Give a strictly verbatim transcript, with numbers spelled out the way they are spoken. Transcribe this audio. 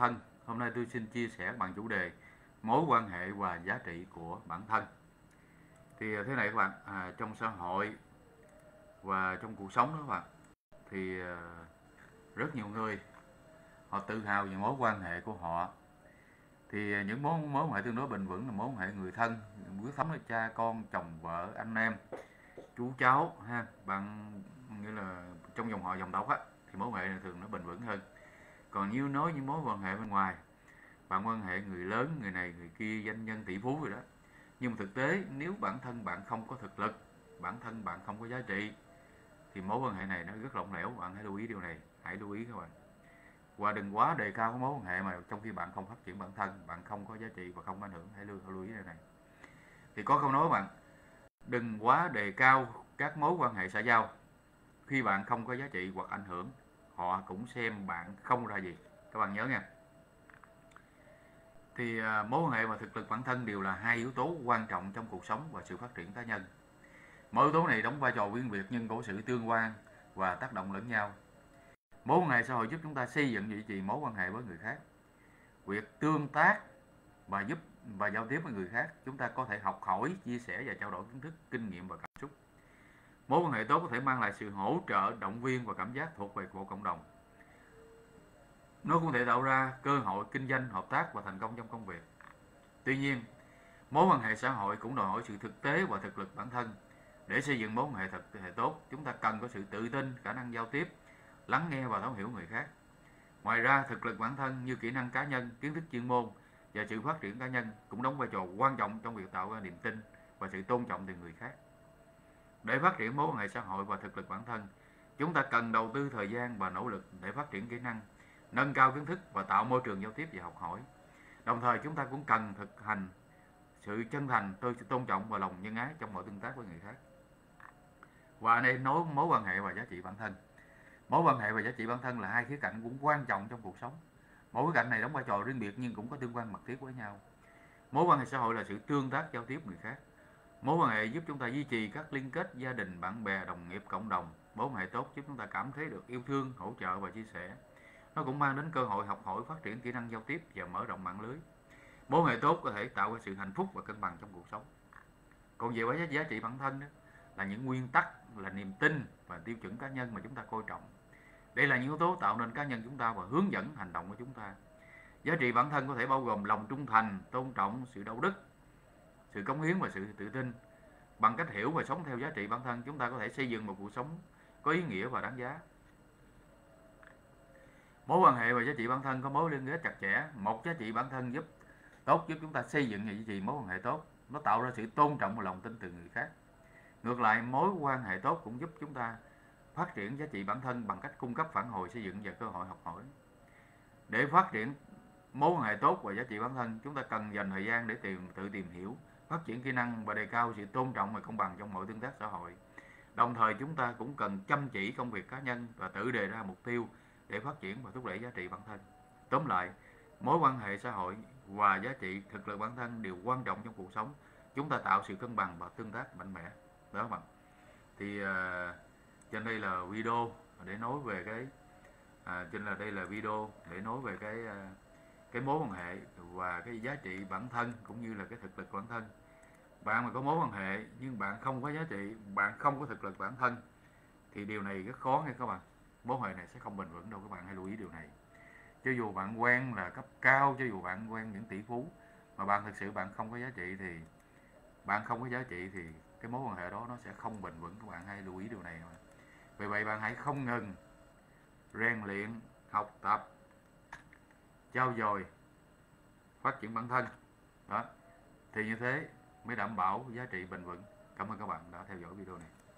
Thân, hôm nay tôi xin chia sẻ bằng chủ đề mối quan hệ và giá trị của bản thân. Thì thế này các bạn, à, trong xã hội và trong cuộc sống đó các bạn, thì à, rất nhiều người họ tự hào về mối quan hệ của họ. Thì à, những mối, mối quan hệ tương đối bền vững là mối quan hệ người thân, mối thấm là cha con, chồng vợ, anh em, chú cháu ha, bạn, nghĩa là trong dòng họ dòng tộc á, thì mối quan hệ thường nó bền vững hơn. Còn nếu nói những mối quan hệ bên ngoài, bạn quan hệ người lớn, người này, người kia, doanh nhân, tỷ phú rồi đó. Nhưng mà thực tế, nếu bản thân bạn không có thực lực, bản thân bạn không có giá trị, thì mối quan hệ này nó rất lỏng lẻo, bạn hãy lưu ý điều này, hãy lưu ý các bạn. Và đừng quá đề cao mối quan hệ mà trong khi bạn không phát triển bản thân, bạn không có giá trị và không ảnh hưởng, hãy lưu, hãy lưu ý điều này. Thì có câu nói bạn, đừng quá đề cao các mối quan hệ xã giao, khi bạn không có giá trị hoặc ảnh hưởng, họ cũng xem bạn không ra gì. Các bạn nhớ nha. Thì mối quan hệ và thực lực bản thân đều là hai yếu tố quan trọng trong cuộc sống và sự phát triển cá nhân. Mỗi yếu tố này đóng vai trò riêng biệt nhưng có sự tương quan và tác động lẫn nhau. Mối quan hệ xã hội giúp chúng ta xây dựng duy trì mối quan hệ với người khác. Việc tương tác và giúp và giao tiếp với người khác, chúng ta có thể học hỏi, chia sẻ và trao đổi kiến thức, kinh nghiệm và cảm xúc. Mối quan hệ tốt có thể mang lại sự hỗ trợ, động viên và cảm giác thuộc về của cộng đồng. Nó cũng có thể tạo ra cơ hội kinh doanh, hợp tác và thành công trong công việc. Tuy nhiên, mối quan hệ xã hội cũng đòi hỏi sự thực tế và thực lực bản thân. Để xây dựng mối quan hệ thực hệ tốt, chúng ta cần có sự tự tin, khả năng giao tiếp, lắng nghe và thấu hiểu người khác. Ngoài ra, thực lực bản thân như kỹ năng cá nhân, kiến thức chuyên môn và sự phát triển cá nhân cũng đóng vai trò quan trọng trong việc tạo ra niềm tin và sự tôn trọng từ người khác. Để phát triển mối quan hệ xã hội và thực lực bản thân, chúng ta cần đầu tư thời gian và nỗ lực để phát triển kỹ năng, nâng cao kiến thức và tạo môi trường giao tiếp và học hỏi. Đồng thời chúng ta cũng cần thực hành sự chân thành, tôn trọng và lòng nhân ái trong mọi tương tác với người khác. Và ở đây nói mối quan hệ và giá trị bản thân. Mối quan hệ và giá trị bản thân là hai khía cạnh cũng quan trọng trong cuộc sống. Mỗi khía cạnh này đóng vai trò riêng biệt nhưng cũng có tương quan mật thiết với nhau. Mối quan hệ xã hội là sự tương tác giao tiếp người khác. Mối quan hệ giúp chúng ta duy trì các liên kết gia đình, bạn bè, đồng nghiệp, cộng đồng. Mối quan hệ tốt giúp chúng ta cảm thấy được yêu thương, hỗ trợ và chia sẻ. Nó cũng mang đến cơ hội học hỏi, phát triển kỹ năng giao tiếp và mở rộng mạng lưới. Mối quan hệ tốt có thể tạo ra sự hạnh phúc và cân bằng trong cuộc sống. Còn về giá trị bản thân đó, là những nguyên tắc, là niềm tin và tiêu chuẩn cá nhân mà chúng ta coi trọng. Đây là những yếu tố tạo nên cá nhân chúng ta và hướng dẫn hành động của chúng ta. Giá trị bản thân có thể bao gồm lòng trung thành, tôn trọng, sự đạo đức, sự cống hiến và sự tự tin. Bằng cách hiểu và sống theo giá trị bản thân, chúng ta có thể xây dựng một cuộc sống có ý nghĩa và đáng giá. Mối quan hệ và giá trị bản thân có mối liên kết chặt chẽ. Một giá trị bản thân giúp tốt giúp chúng ta xây dựng và duy trì mối quan hệ tốt. Nó tạo ra sự tôn trọng và lòng tin từ người khác. Ngược lại, mối quan hệ tốt cũng giúp chúng ta phát triển giá trị bản thân bằng cách cung cấp phản hồi, xây dựng và cơ hội học hỏi. Để phát triển mối quan hệ tốt và giá trị bản thân, chúng ta cần dành thời gian để tìm, tự tìm hiểu, phát triển kỹ năng và đề cao sự tôn trọng và công bằng trong mọi tương tác xã hội. Đồng thời chúng ta cũng cần chăm chỉ công việc cá nhân và tự đề ra mục tiêu để phát triển và thúc đẩy giá trị bản thân. Tóm lại, mối quan hệ xã hội và giá trị thực lực bản thân đều quan trọng trong cuộc sống. Chúng ta tạo sự cân bằng và tương tác mạnh mẽ. Đó các bạn. Thì uh, trên đây là video để nói về cái à, trên là đây là video để nói về cái uh, cái mối quan hệ và cái giá trị bản thân cũng như là cái thực lực bản thân. Bạn mà có mối quan hệ nhưng bạn không có giá trị, bạn không có thực lực bản thân thì điều này rất khó nha các bạn. Mối quan hệ này sẽ không bền vững đâu các bạn, hãy lưu ý điều này. Cho dù bạn quen là cấp cao, cho dù bạn quen những tỷ phú mà bạn thực sự bạn không có giá trị thì bạn không có giá trị thì cái mối quan hệ đó nó sẽ không bền vững, các bạn hãy lưu ý điều này. Vì vậy bạn hãy không ngừng rèn luyện, học tập, trao dồi, phát triển bản thân. Đó. Thì như thế mới đảm bảo giá trị bền vững. Cảm ơn các bạn đã theo dõi video này.